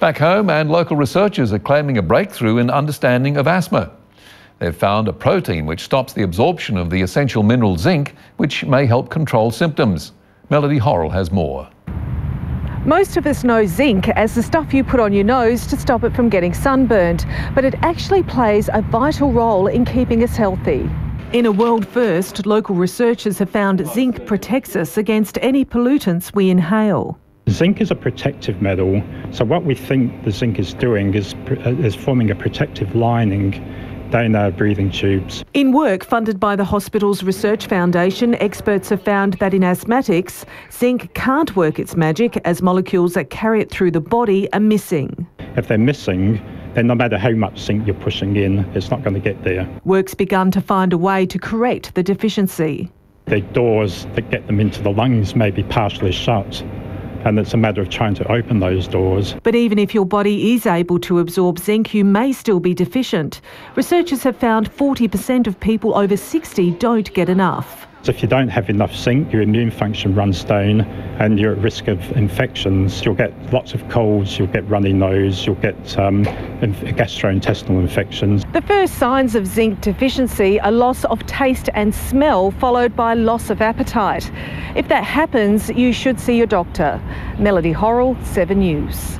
Back home, and local researchers are claiming a breakthrough in understanding of asthma. They've found a protein which stops the absorption of the essential mineral zinc, which may help control symptoms. Melody Horrill has more. Most of us know zinc as the stuff you put on your nose to stop it from getting sunburned, but it actually plays a vital role in keeping us healthy. In a world first, local researchers have found zinc protects us against any pollutants we inhale. Zinc is a protective metal, so what we think the zinc is doing is forming a protective lining down our breathing tubes. In work funded by the Hospital's Research Foundation, experts have found that in asthmatics, zinc can't work its magic as molecules that carry it through the body are missing. If they're missing, then no matter how much zinc you're pushing in, it's not going to get there. Work's begun to find a way to correct the deficiency. The doors that get them into the lungs may be partially shut, and it's a matter of trying to open those doors. But even if your body is able to absorb zinc, you may still be deficient. Researchers have found 40% of people over 60 don't get enough. So if you don't have enough zinc, your immune function runs down and you're at risk of infections. You'll get lots of colds, you'll get runny nose, you'll get gastrointestinal infections. The first signs of zinc deficiency are loss of taste and smell, followed by loss of appetite. If that happens, you should see your doctor. Melody Horrill, 7 News.